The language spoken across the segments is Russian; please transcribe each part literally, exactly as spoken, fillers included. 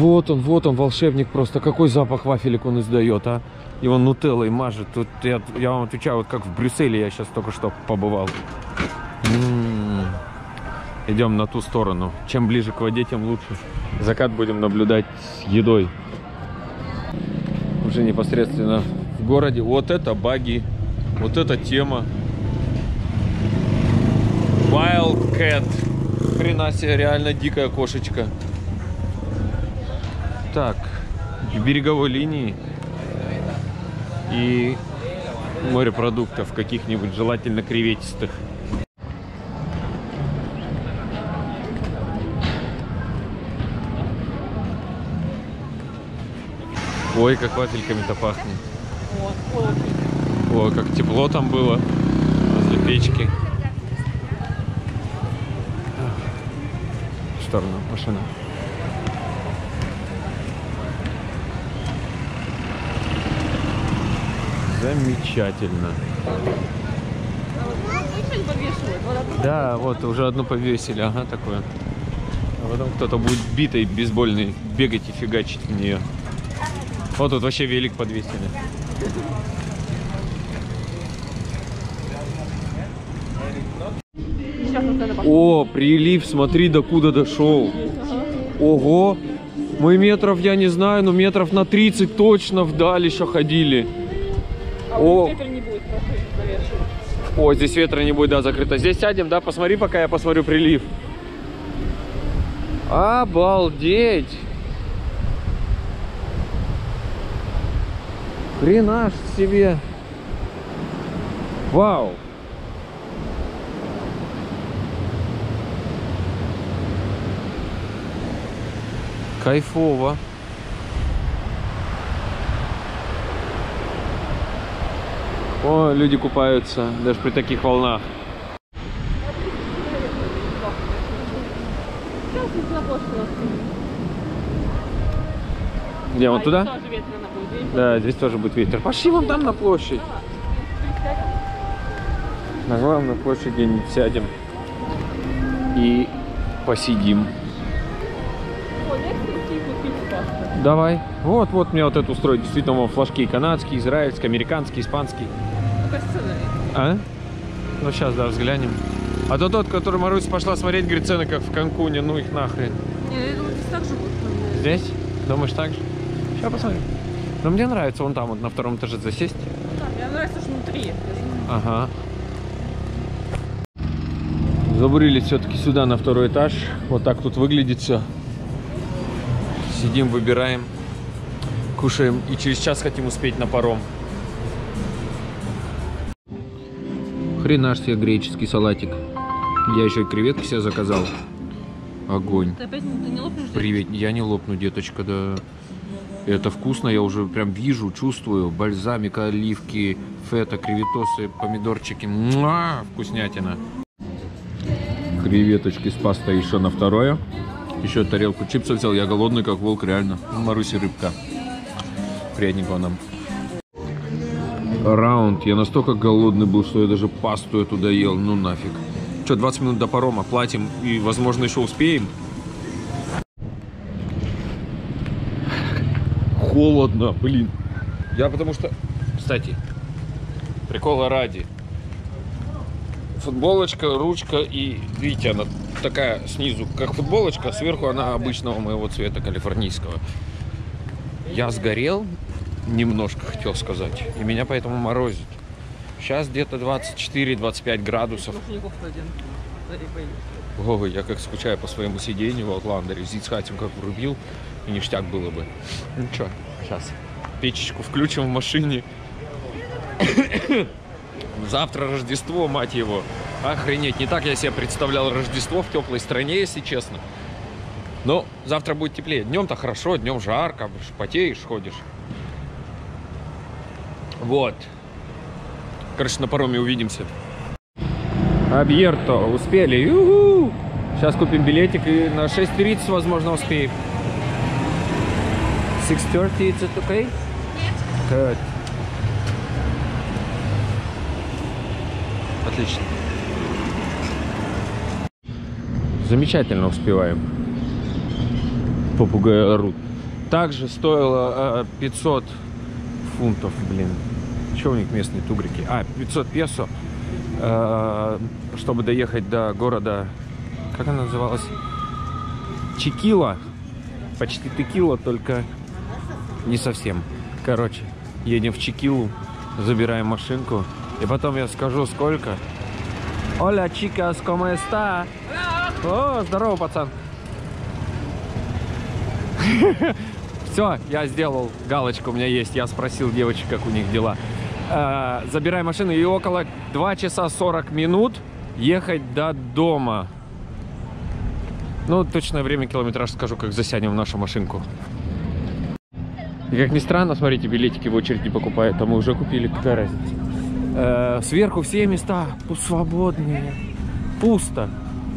Вот он, вот он, волшебник просто. Какой запах вафелек он издает, а? И он нутеллой мажет. Тут я, я вам отвечаю, вот как в Брюсселе я сейчас только что побывал. М-м-м. Идем на ту сторону. Чем ближе к воде, тем лучше. Закат будем наблюдать с едой. Уже непосредственно в городе. Вот это баги. Вот эта тема. Wildcat. Хрена себе, реально дикая кошечка. Так, в береговой линии и морепродуктов каких-нибудь, желательно креветистых. Ой, как вафельками-то пахнет. О, как тепло там было возле печки. Шторм, машина. Замечательно. Да, вот уже одну повесили, ага, такое. А потом кто-то будет битой бейсбольной бегать и фигачить в нее. Вот тут вообще велик подвесили. О, прилив, смотри, докуда дошел. Ого, мы метров, я не знаю, но метров на тридцать точно вдаль еще ходили. А о, ветра не будет, просто о, здесь ветра не будет, да, закрыто. Здесь сядем, да, посмотри, пока я посмотрю прилив. Обалдеть! Хренаж себе! Вау! Кайфово! О, люди купаются, даже при таких волнах. Где, вон туда? Да, здесь тоже будет ветер. Пошли вон там на площадь. На главной площади не сядем и посидим. Давай. Вот, вот мне вот это устроить. Действительно, флажки канадский, израильский, американский, испанский. А? Ну, сейчас, да, взглянем. А то тот, который Марусь пошла смотреть, говорит, цены как в Канкуне, ну их нахрен. Не, я думаю, здесь так же будет. Здесь? Думаешь так же? Сейчас посмотрим. Но мне нравится вон там, вот на втором этаже засесть. Да, мне нравится, что внутри. Ага. Забурились все-таки сюда, на второй этаж. Вот так тут выглядит все. Сидим, выбираем, кушаем и через час хотим успеть на паром. Хрена ж себе греческий салатик. Я еще и креветки себе заказал. Огонь. Ты опять не лопнешь? Привет, я не лопну, деточка, да. Это вкусно, я уже прям вижу, чувствую. Бальзамик, оливки, фета, креветосы, помидорчики. Муа! Вкуснятина. Креветочки с пастой еще на второе. Еще тарелку чипсов взял. Я голодный, как волк, реально. Маруси рыбка. Приятненького нам. Раунд. Я настолько голодный был, что я даже пасту эту доел. Ну нафиг. Что, двадцать минут до парома. Платим и, возможно, еще успеем. Холодно, блин. Я потому что... Кстати, прикола ради. Футболочка, ручка и, видите, она такая снизу, как футболочка, а сверху она обычного моего цвета, калифорнийского. Я сгорел немножко, хотел сказать, и меня поэтому морозит. Сейчас где-то двадцать четыре — двадцать пять градусов. Ой, я как скучаю по своему сидению в Аутландере. Зицхатим как врубил, и ништяк было бы. Ну что, сейчас печечку включим в машине. Завтра Рождество, мать его. Охренеть, не так я себе представлял Рождество в теплой стране, если честно. Но завтра будет теплее. Днем-то хорошо, днем жарко, потеешь, ходишь. Вот. Короче, на пароме увидимся. Абьерто, успели. У-ху! Сейчас купим билетик и на шесть тридцать, возможно, успеем. шесть тридцать, it's okay? Good. Отлично. Замечательно успеваем. Попугай орут. также стоило пятьсот фунтов, блин. Чего у них местные тугрики? А, пятьсот песо, чтобы доехать до города, как она называлась? Чикила. Почти Текила, только не совсем. Короче, едем в Чикилу, забираем машинку, и потом я скажу, сколько. Оля, чикас, como está? О, здорово, пацан. Все, я сделал галочку, у меня есть. Я спросил девочек, как у них дела. Забирай машину, и около два часа сорок минут ехать до дома. Ну, точное время, километраж скажу, как засядем в нашу машинку. И как ни странно, смотрите, билетики в очереди покупают, а мы уже купили, какая разница. Э, сверху все места свободные, пусто.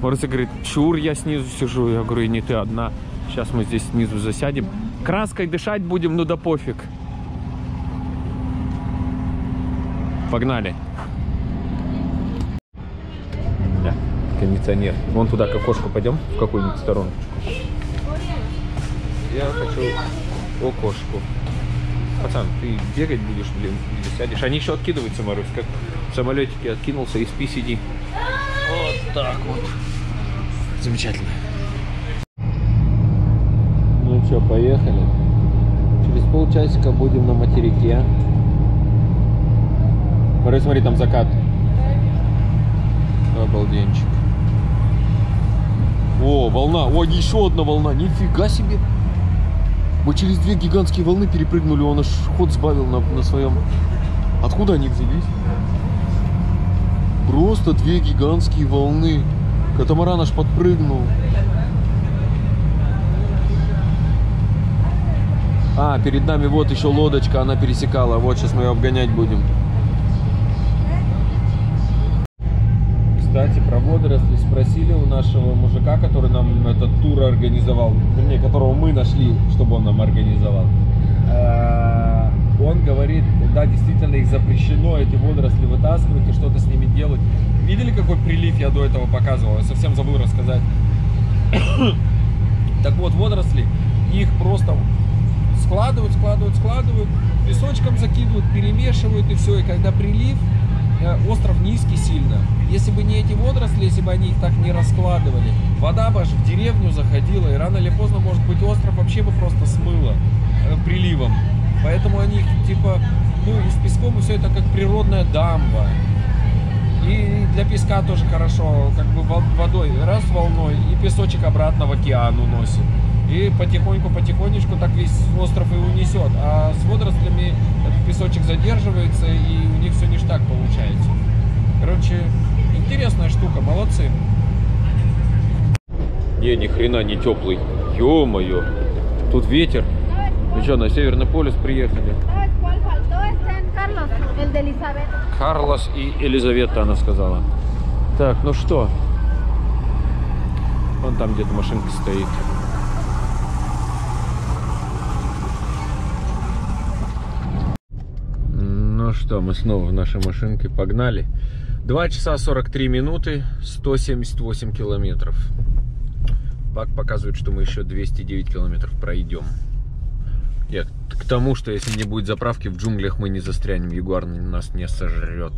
Маруся говорит, чур, я снизу сижу. Я говорю, не ты одна. Сейчас мы здесь снизу засядем. Краской дышать будем, ну да пофиг. Погнали. Да, кондиционер. Вон туда к окошку пойдем, в какую-нибудь стороночку. Я хочу окошку. Пацан, ты бегать будешь, блин, или сядешь? Они еще откидываются, Марусь, как в самолетике откинулся, и спи, сиди. Вот так вот. Замечательно. Ну что, поехали. Через полчасика будем на материке. Марусь, смотри, там закат. Обалденчик. О, волна. О, еще одна волна. Нифига себе. Мы через две гигантские волны перепрыгнули, он аж ход сбавил на, на своем. Откуда они взялись? Просто две гигантские волны. Катамаран аж подпрыгнул. А, перед нами вот еще лодочка, она пересекала. Вот сейчас мы ее обгонять будем. Кстати, про водоросли спросили у нашего мужика, который нам этот тур организовал, вернее, которого мы нашли, чтобы он нам организовал. Он говорит, да, действительно, их запрещено, эти водоросли вытаскивать и что-то с ними делать. Видели, какой прилив я до этого показывал? Я совсем забыл рассказать. Так вот, водоросли, их просто складывают, складывают, складывают, песочком закидывают, перемешивают и все. И когда прилив... Остров низкий сильно. Если бы не эти водоросли, если бы они их так не раскладывали, вода бы аж в деревню заходила, и рано или поздно, может быть, остров вообще бы просто смыло э, приливом. Поэтому они типа, ну, и с песком, и все это как природная дамба. И для песка тоже хорошо, как бы водой раз волной, и песочек обратно в океан уносит. И потихоньку-потихонечку так весь остров и унесет. А с водорослями песочек задерживается, и у них все ништяк получается. Короче, интересная штука, молодцы. Не, ни хрена не теплый. Ё-моё. Тут ветер. Ну что, на Северный полюс приехали. Карлос и Элизавета, она сказала. Так, ну что? Вон там где-то машинка стоит. Что, мы снова в нашей машинке, погнали. Два часа сорок три минуты, сто семьдесят восемь километров. Бак показывает, что мы еще двести девять километров пройдем. Я к тому, что если не будет заправки, в джунглях мы не застрянем, ягуар нас не сожрет.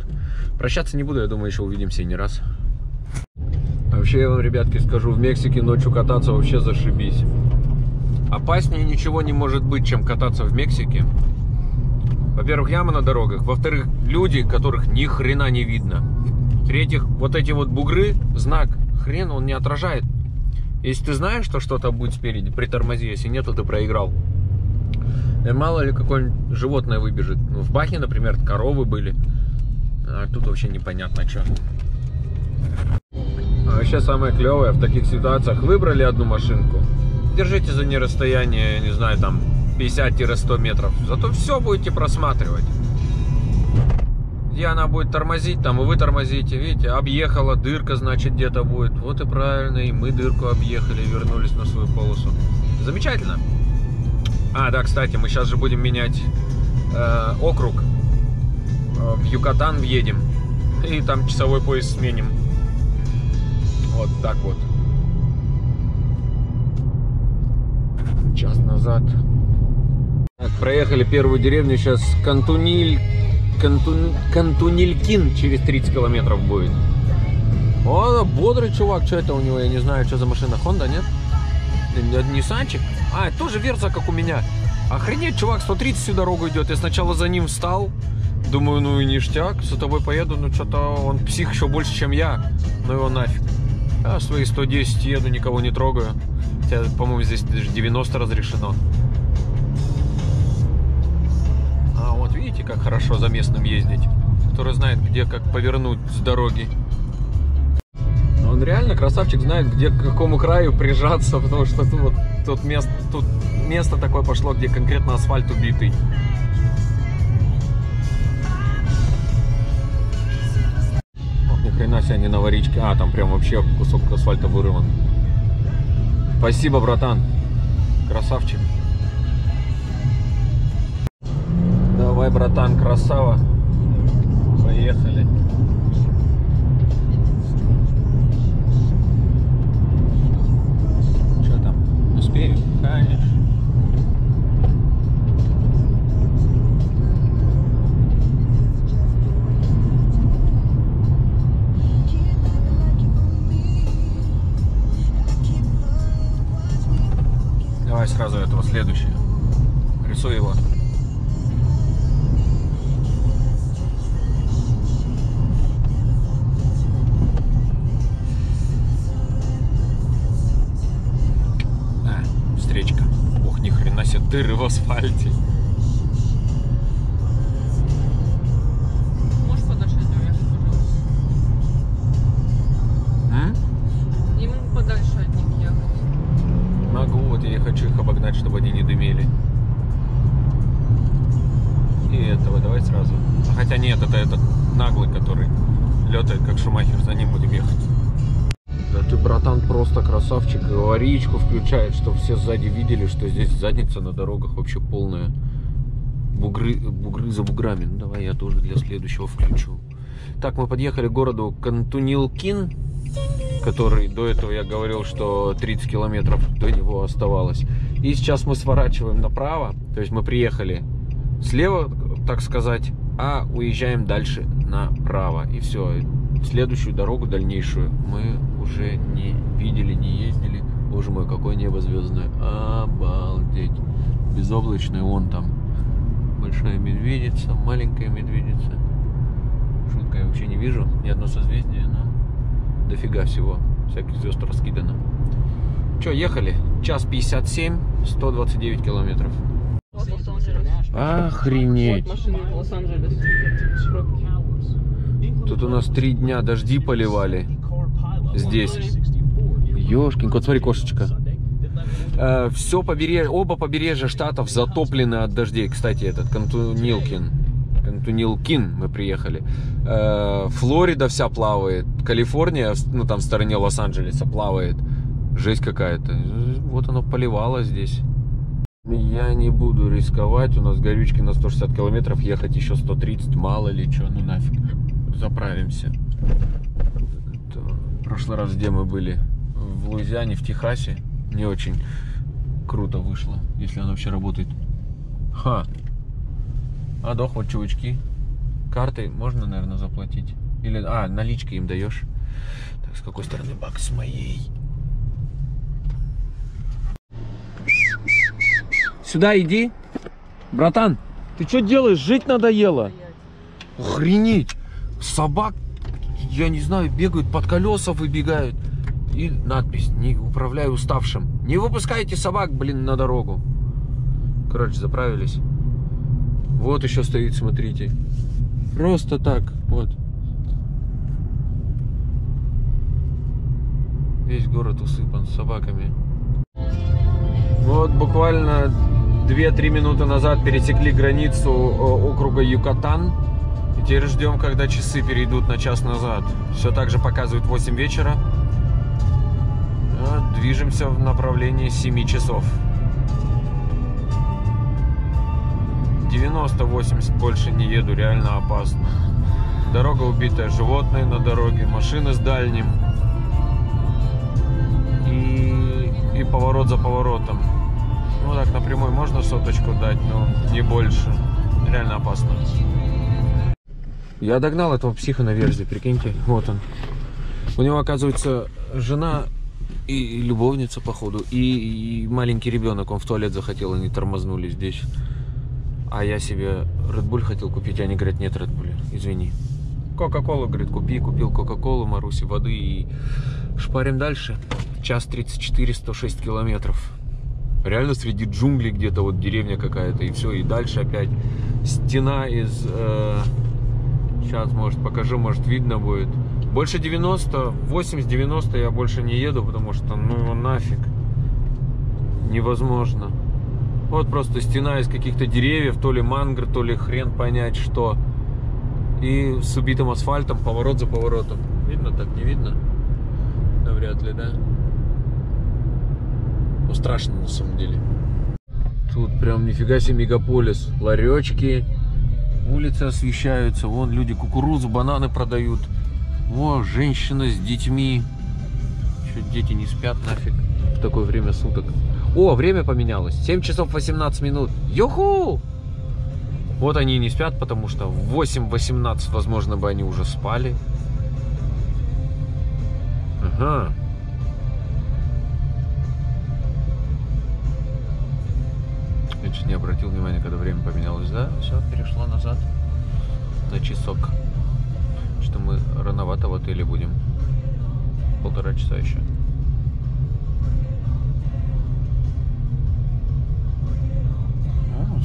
Прощаться не буду, я думаю, еще увидимся и не раз. А вообще я вам, ребятки, скажу, в Мексике ночью кататься вообще зашибись. Опаснее ничего не может быть, чем кататься в Мексике. Во-первых, ямы на дорогах. Во-вторых, люди, которых ни хрена не видно. В-третьих, вот эти вот бугры, знак, хрен, он не отражает. Если ты знаешь, что что-то будет спереди, притормози. Если нет, то ты проиграл. И мало ли какое-нибудь животное выбежит. Ну, в Бахе, например, коровы были. А тут вообще непонятно, что. А вообще самое клевое, в таких ситуациях выбрали одну машинку. Держите за ней расстояние, не знаю, там... пятьдесят-сто метров. Зато все будете просматривать. И она будет тормозить, там и вы тормозите. Видите, объехала, дырка, значит, где-то будет. Вот и правильно, и мы дырку объехали, вернулись на свою полосу. Замечательно. А, да, кстати, мы сейчас же будем менять э, округ. В Юкатан въедем. И там часовой пояс сменим. Вот так вот. Час назад... Проехали первую деревню, сейчас Кантуниль... Кантун... Кантунилькин через тридцать километров будет. О, бодрый чувак, что это у него, я не знаю, что за машина, Honda, нет? Ниссанчик? А, это тоже Верза, как у меня. Охренеть, чувак, сто тридцать всю дорогу идет. Я сначала за ним встал, думаю, ну и ништяк, за тобой поеду, ну что-то он псих еще больше, чем я, ну его нафиг. Я свои сто десять еду, никого не трогаю. Хотя, по-моему, здесь даже девяносто разрешено. А вот видите, как хорошо за местным ездить, который знает, где как повернуть с дороги. Он реально красавчик, знает, где к какому краю прижаться, потому что тут, вот, тут, мест, тут место такое пошло, где конкретно асфальт убитый. Ох, ни хрена себе, они на варичке. А, там прям вообще кусок асфальта вырван. Спасибо, братан. Красавчик. Давай, братан, красава. Поехали. Что там? Успею? Конечно. Давай сразу этого следующего. Рисуй его. Дыры в асфальте. Можешь подальше от него, пожалуйста? А? Ему подальше от них ехать. Могу, вот я хочу их обогнать, чтобы они не дымели. И этого давай сразу. А хотя нет, это этот наглый, который летает как Шумахер, за ним будем ехать. Ты, братан, просто красавчик, аварийку включает, чтобы все сзади видели, что здесь задница на дорогах вообще полная. Бугры, бугры за буграми. Ну, давай я тоже для следующего включу. Так, мы подъехали к городу Кантунилькин, который до этого я говорил, что тридцать километров до него оставалось. И сейчас мы сворачиваем направо, то есть мы приехали слева, так сказать, а уезжаем дальше направо. И все, следующую дорогу, дальнейшую, мы уже не видели, не ездили. Боже мой, какое небо звездное. Обалдеть. Безоблачное, вон там большая медведица, маленькая медведица. Шутка, я вообще не вижу ни одно созвездие, но дофига всего. Всяких звезд раскидано. Че, ехали? час пятьдесят семь, сто двадцать девять километров. Охренеть. Тут у нас три дня дожди поливали. Здесь. Ёшкин кот, смотри, кошечка. Э, все побережье, оба побережья штатов затоплены от дождей. Кстати, этот Кантунилькин. Кантунилькин мы приехали. Э, Флорида вся плавает. Калифорния, ну там в стороне Лос-Анджелеса плавает. Жесть какая-то. Вот оно поливало здесь. Я не буду рисковать. У нас горючки на сто шестьдесят километров. Ехать еще сто тридцать. Мало ли что. Ну нафиг. Заправимся. В прошлый раз, где мы были, в Луизиане, в Техасе, не очень круто вышло, если она вообще работает. Ха! Адох, вот чувачки. Карты можно, наверное, заплатить. Или, а, налички им даешь. Так, с какой стороны бак? С моей. Сюда иди. Братан, ты что делаешь? Жить надоело. Охренеть. Собак, я не знаю, бегают, под колеса выбегают. И надпись: не управляй уставшим. Не выпускайте собак, блин, на дорогу. Короче, заправились. Вот еще стоит, смотрите. Просто так, вот. Весь город усыпан собаками. Вот буквально две-три минуты назад пересекли границу округа Юкатан. Теперь ждем, когда часы перейдут на час назад. Все так же показывает восемь вечера. Движемся в направлении семи часов. девяносто-восемьдесят больше не еду, реально опасно. Дорога убитая, животные на дороге, машины с дальним. И, и поворот за поворотом. Ну так напрямую можно соточку дать, но не больше. Реально опасно. Я догнал этого психа на Верзе, прикиньте. Вот он. У него, оказывается, жена и любовница, походу, и, и маленький ребенок. Он в туалет захотел, они тормознули здесь. А я себе Red Bull хотел купить, они говорят, нет Red Bull, извини. Кока-колу, говорит, купи. Купил Кока-колу, Маруси, воды и шпарим дальше. час тридцать четыре, сто шесть километров. Реально среди джунглей где-то, вот деревня какая-то, и все, и дальше опять стена из... Э... Сейчас, может, покажу, может, видно будет. Больше девяноста, восемьдесят-девяносто я больше не еду, потому что, ну его нафиг. Невозможно. Вот просто стена из каких-то деревьев, то ли мангр, то ли хрен понять что. И с убитым асфальтом, поворот за поворотом. Видно так, не видно? Да вряд ли, да? Ну, страшно на самом деле. Тут прям нифига себе мегаполис. Ларечки, улицы освещаются. Вон люди кукурузу, бананы продают. Во, женщина с детьми. Чё, дети не спят нафиг в такое время суток. О, время поменялось. семь часов восемнадцать минут. Юху! Вот они и не спят, потому что в восемь восемнадцать, возможно, бы они уже спали. Ага. Я чуть не обратил внимания, когда время поменялось, да? Все, перешло назад на часок. Что мы рановато в отеле будем. Полтора часа еще.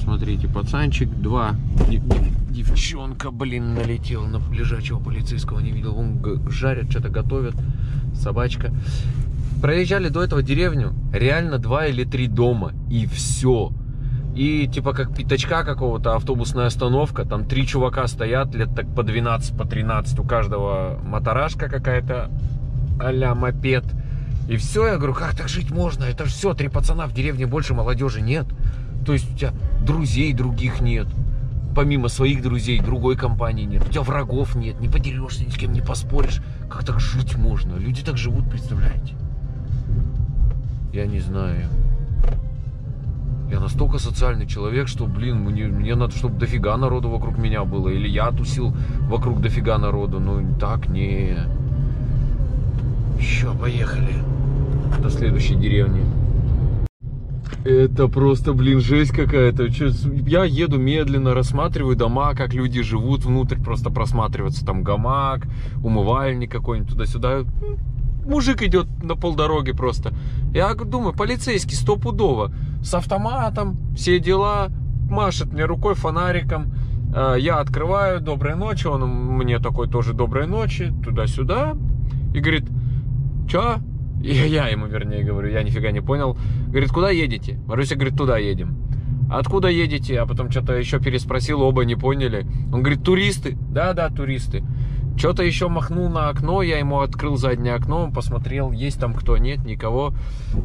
Смотрите, пацанчик, два. Дев, девчонка, блин, налетела на лежачего полицейского, не видел. Вон жарят, что-то готовят. Собачка. Проезжали до этого деревню. Реально два или три дома. И все. И типа как пятачка какого-то, автобусная остановка. Там три чувака стоят, лет так по двенадцать, по тринадцать. У каждого моторашка какая-то, а-ля мопед. И все, я говорю, как так жить можно? Это же все, три пацана в деревне, больше молодежи нет. То есть у тебя друзей других нет, помимо своих друзей, другой компании нет, у тебя врагов нет, не подерешься, ни с кем не поспоришь. Как так жить можно? Люди так живут, представляете? Я не знаю. Я настолько социальный человек, что, блин, мне, мне надо, чтобы дофига народу вокруг меня было. Или я тусил вокруг дофига народу, но так не... Еще, поехали до следующей деревни. Это просто, блин, жесть какая-то. Я еду медленно, рассматриваю дома, как люди живут, внутрь просто просматривается там гамак, умывальник какой-нибудь туда-сюда. Мужик идет на полдороги просто. Я думаю, полицейский стопудово, с автоматом, все дела, машет мне рукой, фонариком. Я открываю, доброй ночи, он мне такой тоже доброй ночи, туда-сюда. И говорит, чё? Я, я ему, вернее, говорю, я нифига не понял. Говорит, куда едете? Маруся говорит, туда едем. Откуда едете? А потом что-то еще переспросил, оба не поняли. Он говорит, туристы. Да, да, туристы. Что-то еще махнул на окно, я ему открыл заднее окно, он посмотрел, есть там кто, нет, никого.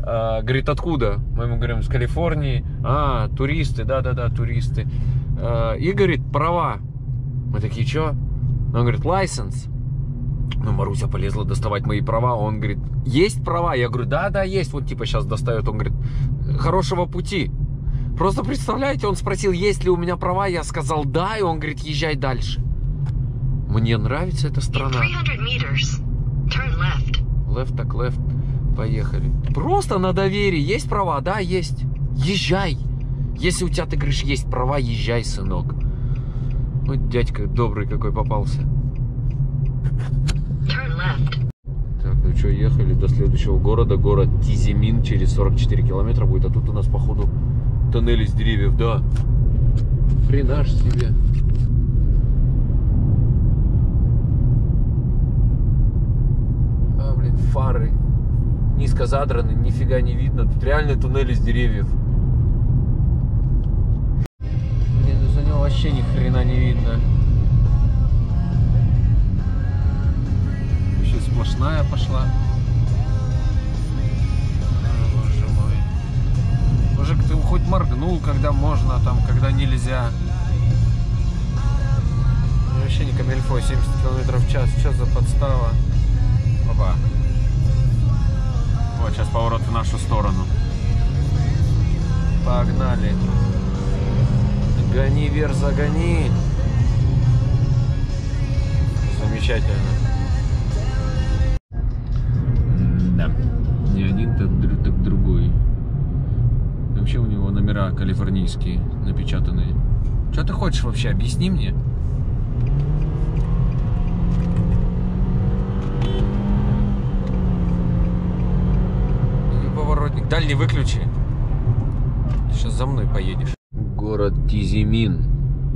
А, говорит, откуда? Мы ему говорим, с Калифорнии. А, туристы, да, да, да, туристы. А, и говорит, права. Мы такие, что? Он говорит, license. Ну, Маруся полезла доставать мои права. Он говорит, есть права? Я говорю, да, да, есть. Вот типа сейчас достает. Он говорит, хорошего пути. Просто представляете, он спросил, есть ли у меня права. Я сказал, да. И он говорит, езжай дальше. Мне нравится эта страна. Left, так left. Поехали. Просто на доверии. Есть права? Да, есть. Езжай. Если у тебя, ты говоришь, есть права, езжай, сынок. Вот дядька добрый какой попался. Так, ну что, ехали до следующего города. Город Тизимин, через сорок четыре километра будет. А тут у нас, походу, тоннель из деревьев, да. Хренаж себе. А, блин, фары низко задраны, нифига не видно. Тут реальный туннель из деревьев. Нет, за него вообще ни хрена не видно. Сплошная пошла. О, боже мой. Мужик, ты хоть моргнул, когда можно, там, когда нельзя. Вообще не камильфо, семьдесят километров в час. Что за подстава? Опа. Вот, сейчас поворот в нашу сторону. Погнали. Гони, Вер, загони. Замечательно. Да. Не один, так другой. Вообще у него номера калифорнийские, напечатанные. Что ты хочешь вообще? Объясни мне. Поворотник. Дальний выключи. Сейчас за мной поедешь. Город Тизимин.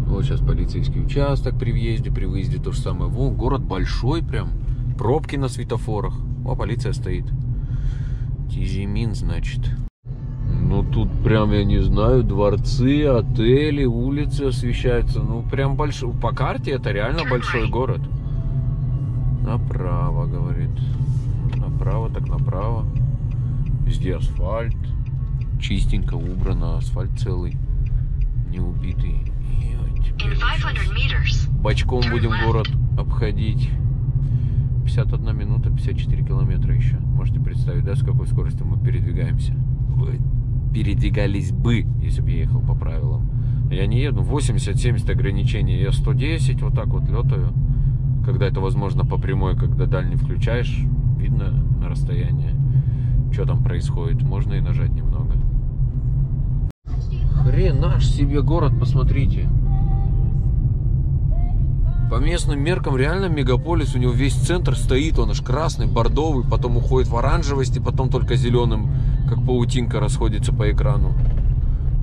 Вот сейчас полицейский участок при въезде, при выезде то же самое. Во, город большой прям. Пробки на светофорах. О, полиция стоит. Тизимин, значит. Ну тут прям, я не знаю, дворцы, отели, улицы освещаются. Ну прям большой. По карте это реально большой город. Направо, говорит. Направо, так направо. Везде асфальт. Чистенько убрано, асфальт целый, не убитый. Бочком будем город обходить. пятьдесят одна минута, пятьдесят четыре километра еще. Можете представить, да, с какой скоростью мы передвигаемся? Передвигались бы, если бы я ехал по правилам. Я не еду, восемьдесят-семьдесят ограничений, я сто десять вот так вот летаю. Когда это возможно по прямой, когда дальний включаешь, видно на расстоянии, что там происходит, можно и нажать немного. Хренаш себе город, посмотрите. По местным меркам реально мегаполис, у него весь центр стоит, он аж красный, бордовый, потом уходит в оранжевость, и потом только зеленым, как паутинка, расходится по экрану.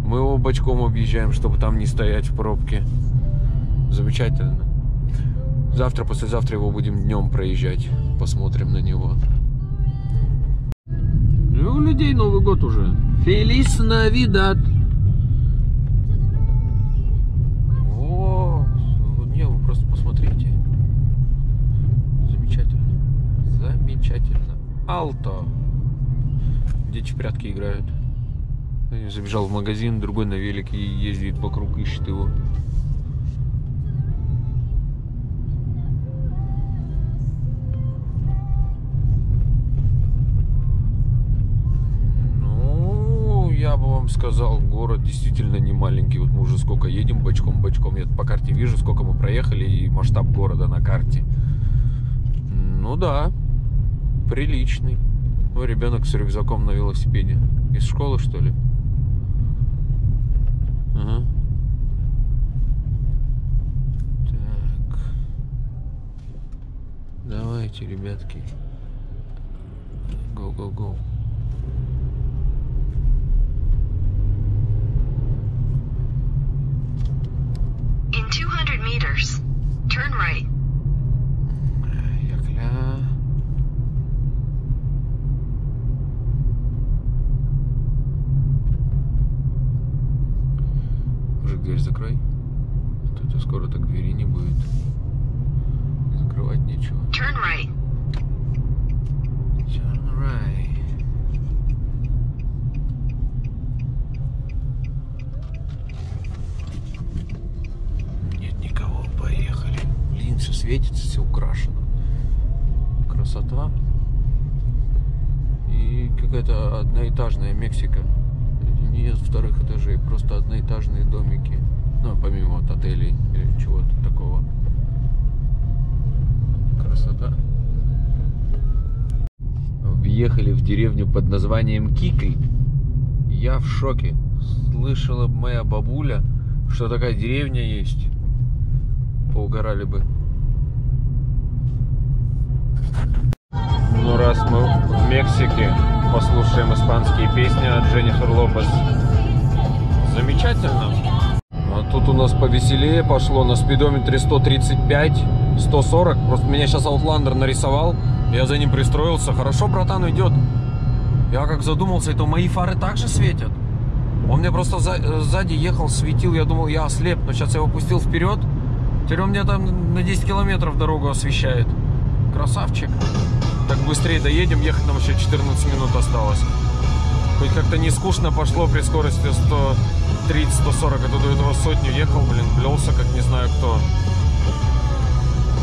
Мы его бочком объезжаем, чтобы там не стоять в пробке. Замечательно. Завтра, послезавтра его будем днем проезжать, посмотрим на него. И у людей Новый год уже. Фелис Навидад. О, не, вы просто посмотрите. Замечательно. Замечательно. Алто. Дети в прятки играют. Я забежал в магазин, другой на велике ездит вокруг, ищет его. Я бы вам сказал, город действительно не маленький. Вот мы уже сколько едем бочком-бочком. Я по карте вижу, сколько мы проехали и масштаб города на карте. Ну да, приличный. Ну, ребенок с рюкзаком на велосипеде. Из школы, что ли? Ага. Так. Давайте, ребятки. Го-го-го. Turn right. Мужик, дверь закрой. А то это скоро так двери не будет. И закрывать нечего. Turn right. Turn right. Все светится, все украшено. Красота. И какая-то одноэтажная Мексика. Нет вторых этажей, просто одноэтажные домики. Ну, помимо вот отелей или чего-то такого. Красота. Въехали в деревню под названием Кикли. Я в шоке. Слышала моя бабуля, что такая деревня есть. Поугорали бы. Ну, раз мы в Мексике, послушаем испанские песни от Дженнифер Лопес. Замечательно. А тут у нас повеселее пошло. На спидометре сто тридцать пять, сто сорок. Просто меня сейчас Аутландер нарисовал. Я за ним пристроился. Хорошо, братан, идет. Я как задумался, это мои фары также светят. Он мне просто за, сзади ехал, светил. Я думал, я ослеп. Но сейчас я его пустил вперед. Теперь он мне там на десять километров дорогу освещает. Красавчик. Так быстрее доедем, ехать нам еще четырнадцать минут осталось. Хоть как-то не скучно пошло при скорости сто тридцать — сто сорок. А то до этого сотню ехал, блин, плелся, как не знаю кто.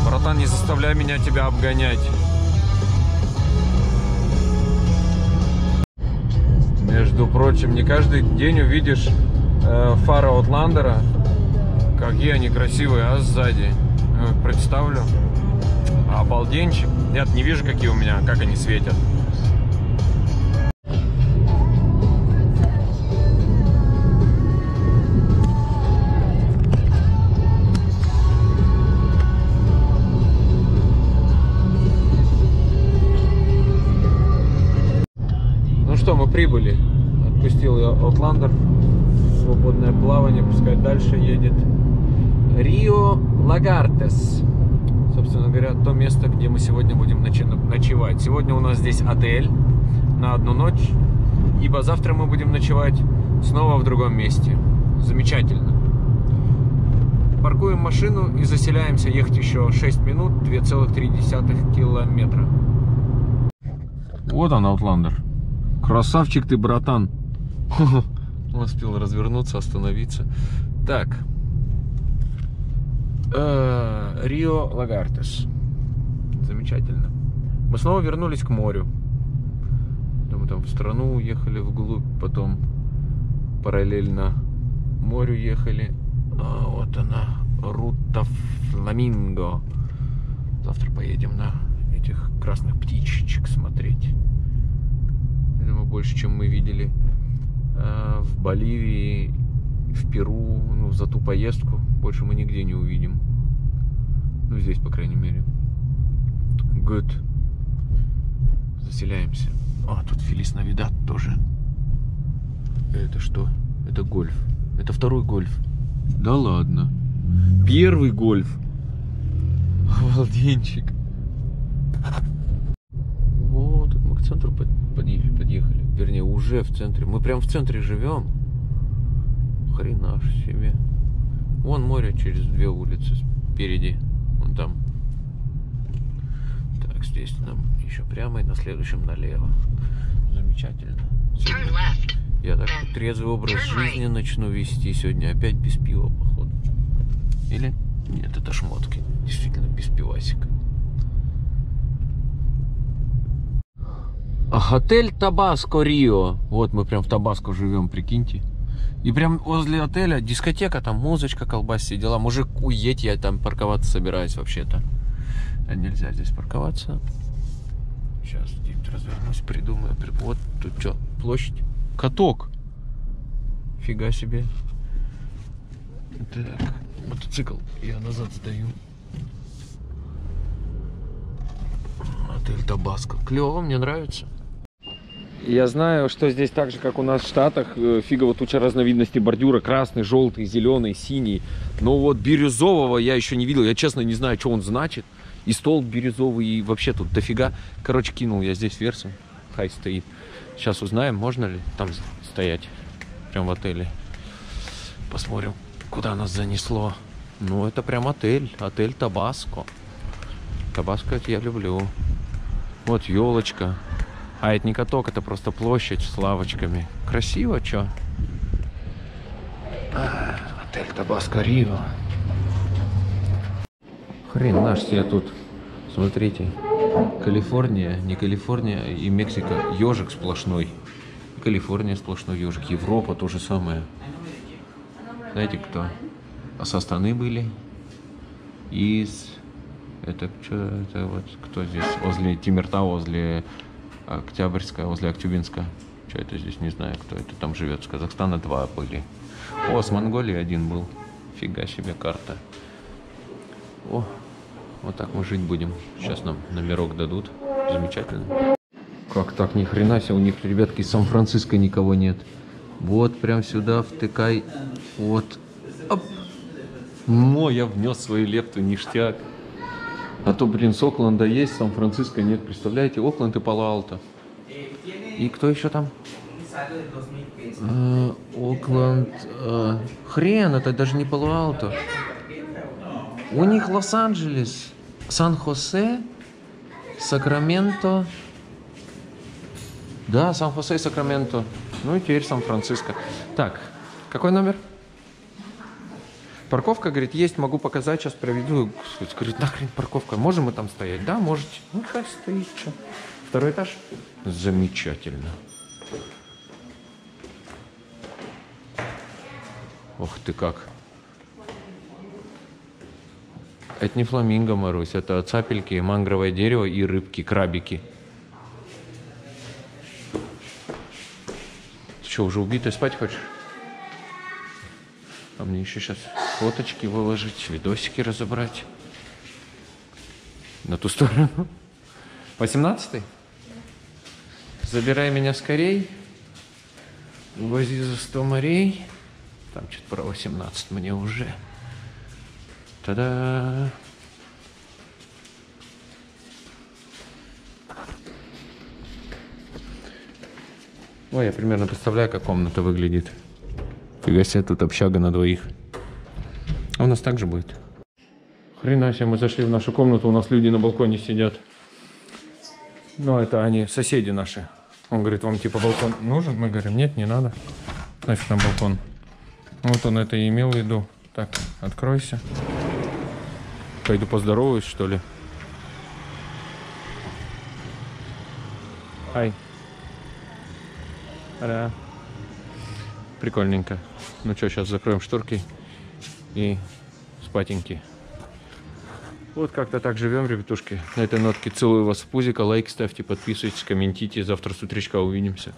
Братан, не заставляй меня тебя обгонять. Между прочим, не каждый день увидишь э, фары Аутландера. Какие они красивые, а сзади? Представлю. Обалденчик. Нет, не вижу, какие у меня, как они светят. Ну что, мы прибыли. Отпустил я Аутландер. Свободное плавание, пускай дальше едет. Río Lagartos, собственно говоря, то место, где мы сегодня будем ночевать. Сегодня у нас здесь отель на одну ночь, ибо завтра мы будем ночевать снова в другом месте. Замечательно. Паркуем машину и заселяемся. Ехать еще шесть минут, две целых три десятых километра. Вот он, Аутландер. Красавчик ты, братан. Успел развернуться, остановиться. Так. Río Lagartos. Замечательно. Мы снова вернулись к морю. Мы там в страну уехали вглубь, потом параллельно морю ехали. А вот она, Рута Фламинго. Завтра поедем на этих красных птичек смотреть. Думаю, больше, чем мы видели в Боливии, в Перу, ну, за ту поездку. Больше мы нигде не увидим. Ну, здесь, по крайней мере. Good. Заселяемся. А, тут Фелис Навидад тоже. Это что? Это гольф. Это второй гольф. Да ладно. Первый гольф. Обалденчик. Вот, мы к центру подъехали. Вернее, уже в центре. Мы прям в центре живем. Хрена ж себе. Вон море через две улицы впереди, вон там. Так, здесь нам еще прямо и на следующем налево. Замечательно. Сегодня я так трезвый образ жизни начну вести сегодня. Опять без пива, походу. Или? Нет, это шмотки. Действительно, без пивасика. Отель Табаско Рио. Вот мы прям в Табаско живем, прикиньте. И прям возле отеля дискотека, там музычка, колбасы, дела. Мужик, уедь, я там парковаться собираюсь вообще-то. А нельзя здесь парковаться. Сейчас где-нибудь развернусь, придумаю. Вот тут что, площадь? Каток. Фига себе. Так, мотоцикл я назад сдаю. Отель Табаско. Клево, мне нравится. Я знаю, что здесь так же, как у нас в Штатах, фигово туча разновидностей бордюра. Красный, желтый, зеленый, синий. Но вот бирюзового я еще не видел. Я, честно, не знаю, что он значит. И стол бирюзовый, и вообще тут дофига. Короче, кинул я здесь версию. Хай стоит. Сейчас узнаем, можно ли там стоять. Прям в отеле. Посмотрим, куда нас занесло. Ну, это прям отель. Отель Табаско. Табаско это я люблю. Вот елочка. А это не каток, это просто площадь с лавочками. Красиво, чё? А, отель Табаско Рио. Хрен наш себе тут. Смотрите. Калифорния, не Калифорния и Мексика. Ёжик сплошной. Калифорния сплошной ёжик. Европа то же самое. Знаете кто? А с Астаны были. Из... Это что? Это вот кто здесь? Возле Тимирта, возле... Октябрьская, возле Актюбинска. Что это здесь, не знаю, кто это там живет. С Казахстана два были. О, с Монголии один был. Фига себе карта. О, вот так мы жить будем. Сейчас нам номерок дадут. Замечательно. Как так, ни хрена себе, у них, ребятки, из Сан-Франциско никого нет. Вот, прям сюда втыкай. Вот. Оп. Но я внес свою лепту, ништяк. А то, блин, с Окленда есть, Сан-Франциско нет. Представляете, Окленд и Пало-Альто. И кто еще там? А, Окленд... А, хрен, это даже не Пало-Альто. У них Лос-Анджелес, Сан-Хосе, Сакраменто. Да, Сан-Хосе и Сакраменто. Ну и теперь Сан-Франциско. Так, какой номер? Парковка, говорит, есть, могу показать, сейчас проведу. Господи, говорит, нахрен парковка, можем мы там стоять? Да, можете. Ну, как стоит, что? Второй этаж? Замечательно. Ох ты как. Это не фламинго, Марусь, это цапельки, мангровое дерево и рыбки, крабики. Ты что, уже убитая, спать хочешь? А мне еще сейчас фоточки выложить, видосики разобрать. На ту сторону. восемнадцатый? Забирай меня скорей. Вози за сто морей. Там что-то про восемнадцать мне уже. Та-да! Ой, я примерно представляю, как комната выглядит. Фига себе, тут общага на двоих. А у нас так же будет. Хрена себе, мы зашли в нашу комнату, у нас люди на балконе сидят. Ну, это они, соседи наши. Он говорит, вам типа балкон нужен? Мы говорим, нет, не надо. Нафиг нам балкон. Вот он это и имел в виду. Так, откройся. Пойду поздороваюсь, что ли? Ай. Да. Прикольненько. Ну что, сейчас закроем шторки и спатеньки. Вот как-то так живем, ребятушки. На этой нотке целую вас в пузико. Лайк ставьте, подписывайтесь, комментите. Завтра с утречка увидимся.